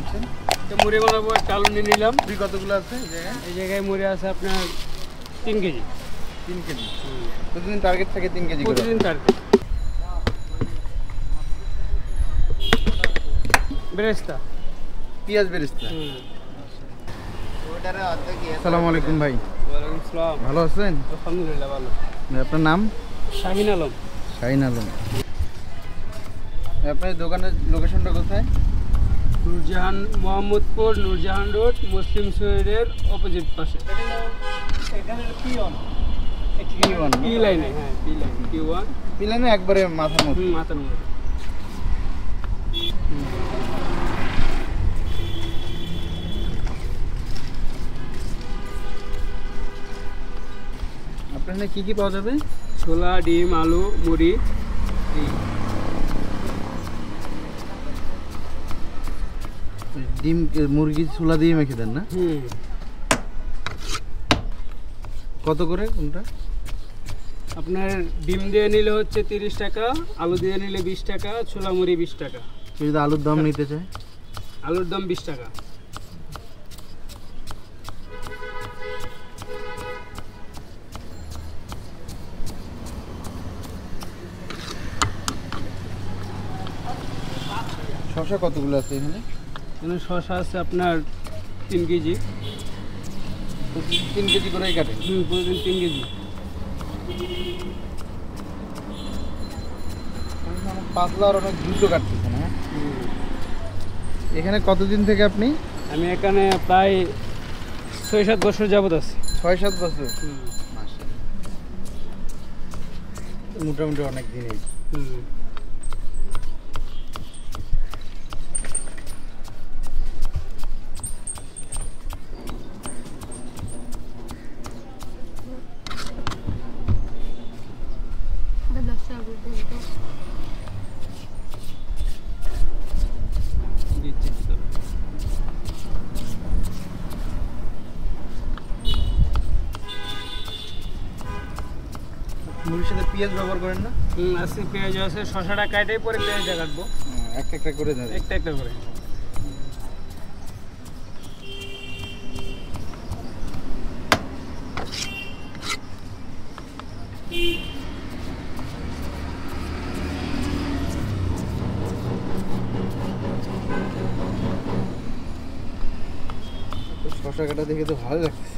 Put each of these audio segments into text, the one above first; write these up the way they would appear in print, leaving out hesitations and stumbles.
আছে তো মুড়ি বানাবো চাল নিয়ে নিলাম। মুড়ি কতগুলো আছে এই জায়গায়? মুড়ি আছে আপনার 3 কেজি। 3 কেজি প্রতিদিন টার্গেট থাকে? 3 কেজি প্রতিদিন টার্গেট। বেরেস্তা, পেঁয়াজ বেরেস্তা। আসসালামু আলাইকুম ভাই। ওয়ালাইকুম আসসালাম। ভালো আছেন? আলহামদুলিল্লাহ ভালো। আপনার নাম? শাহিন আলম। শাহিন আলম। আপনার দোকানের লোকেশনটা কোথায়? নূরজাহান, মোহাম্মদপুর নূরজাহান রোড, মুসলিম শহরের অপোজিট পাশে। পি লাইনে একবারে মাথার মধ্যে। আপনার কি কি পাওয়া যাবে? ছোলা, ডিম, আলু, মুড়ি। ডিম মুরগি ছোলা দিয়ে মেখে দেন না? কত করে কোনটা? আপনার ডিম দিয়ে নিলে হচ্ছে 30 টাকা, আলু দিয়ে নিলে 20 টাকা, ছোলা মুড়ি 20 টাকা। যদি আলুর দাম নিতে চাই? আলুর দাম 20 টাকা। শসা কতগুলো আছে এখানে? এখানে শসা আছে আপনার 3 কেজি। 3 কেজি করে কাটে? প্রতিদিন 3 কেজি। পাতলা আর অনেক দ্রুত কাটতেছে না। এখানে কতদিন থেকে আপনি? আমি এখানে প্রায় 6-7 বছর যাবত আছি। 6-7 বছর? মোটামুটি অনেক দিনই। মুড়ির সাথে পেঁয়াজ ব্যবহার করেন না? আজকে পেঁয়াজ আছে। শসাটা কাটে পরে পেঁয়াজটা কাটবো। একটা করে দেন। একটা করে। শসা কাটা দেখে তো ভালো লাগছে।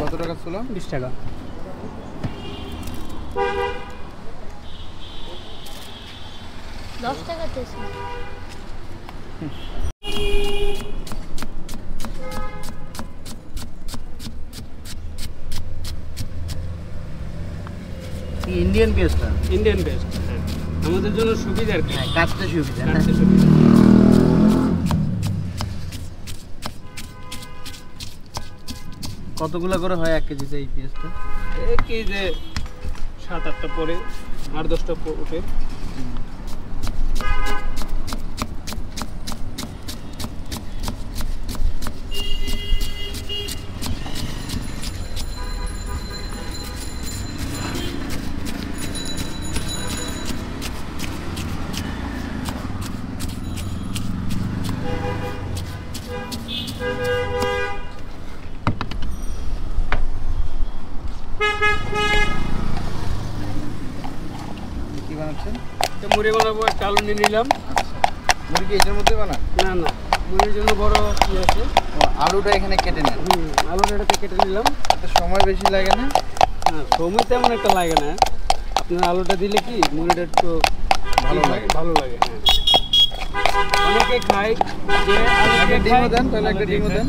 কত টাকা ছিল? 20 টাকা। ইন্ডিয়ান পেস্টটা? ইন্ডিয়ান পেস্ট আমাদের জন্য সুবিধার। কাটতে সুবিধা? কাটতে সুবিধা। কতগুলো করে হয় 1 কেজি? এই পেস্টটা 1 কেজি 7-8টা পরে, 8-10টা ওঠে। মুড়ি বানাবো, চাল নিয়ে নিলাম। মুড়ি কি এটার মধ্যে বানান? না না, মুড়ির জন্য বড় কি আছে? আলুটা এখানে কেটে নেন। আলুটা এটাতে কেটে নিলাম। সময় বেশি লাগে না? সময় তেমন একটা লাগে না। আপনার আলুটা দিলে কি মুড়িটা একটু ভালো লাগে। ভালো লাগে, হ্যাঁ। অনেকে খায় যে আলু দিয়ে দেন, তাহলে একটা ডিমও দেন।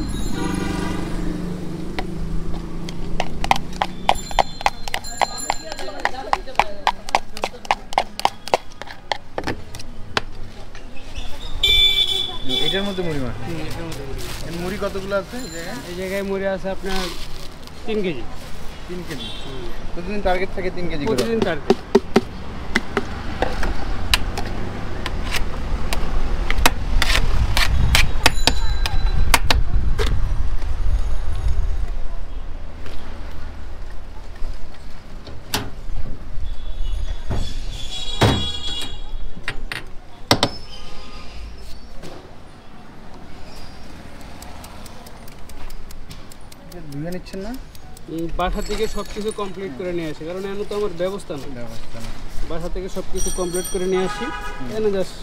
এটার মধ্যে মুড়ি মাছ। এটার মধ্যে মুড়ি। এই মুড়ি কতগুলো আছে এই জায়গায়? এই জায়গায় মুড়ি আছে আপনার 3 কেজি। 3 কেজি। প্রতিদিন টার্গেট থাকে 3 কেজি করে। প্রতিদিন টার্গেট। ধুয়ে নিচ্ছেন না? বাসা থেকে সব কিছু কমপ্লিট করে নিয়ে আসি, কারণ এমন তো আমার ব্যবস্থা নেই। বাসা থেকে সব কিছু কমপ্লিট করে নিয়ে আসি। এনে জাস্ট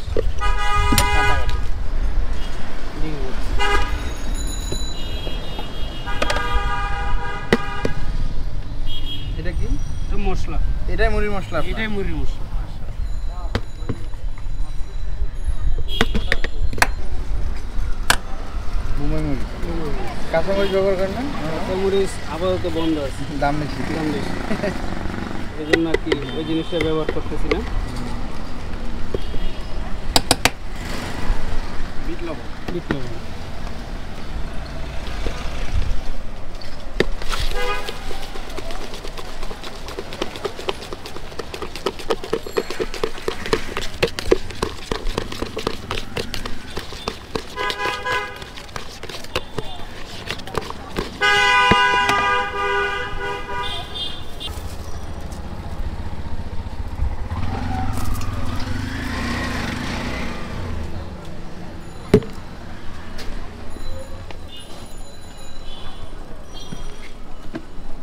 এটা কি? এটা মশলা। এটাই মুড়ির মশলা? এটাই মুড়ির মশলা। কাঁচামরিচ ব্যবহার করেন না? কাঁচামরিচ আপাতত বন্ধ আছে, দাম বেশি। এই জন্য আর কি ওই জিনিসটা ব্যবহার করতেছি না। বিট লবণ, বিট লবণ।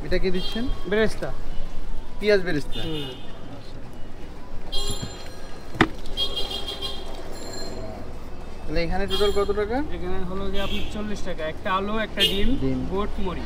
এটা কি দিচ্ছেন? বেরেস্তা, পেঁয়াজ বেরেস্তা। তাহলে এখানে টোটাল কত টাকা? এখানে হলো যে আপনি 40 টাকা, একটা আলু, একটা ডিম, গোট মুড়ি।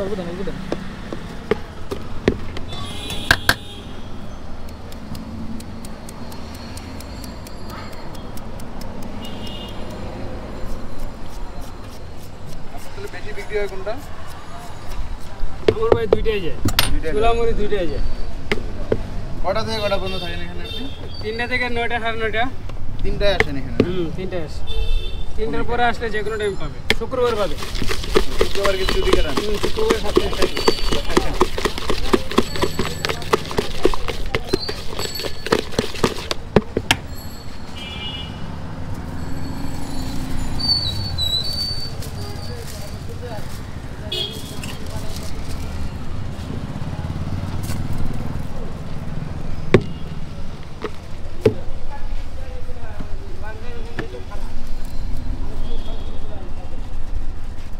সর্বদা বলবো বেশি বিক্রি হয় কোনটা? আমার ভাই দুইটাই যায়, চুলামুড়ি দুইটাই যায়। কটা থেকে কটা বন্ধ থাকেন এখানে? 3টা থেকে 9টা, সাড়ে 9টা। 3টায় আসেন এখানে? 3টায় আসে। 3টার পরে আসলে যে কোনো টাইম পাবে, শুক্রবার পাবে। शुक्रवार की छुट्टी करा। शुक्रवार 7 तारीख।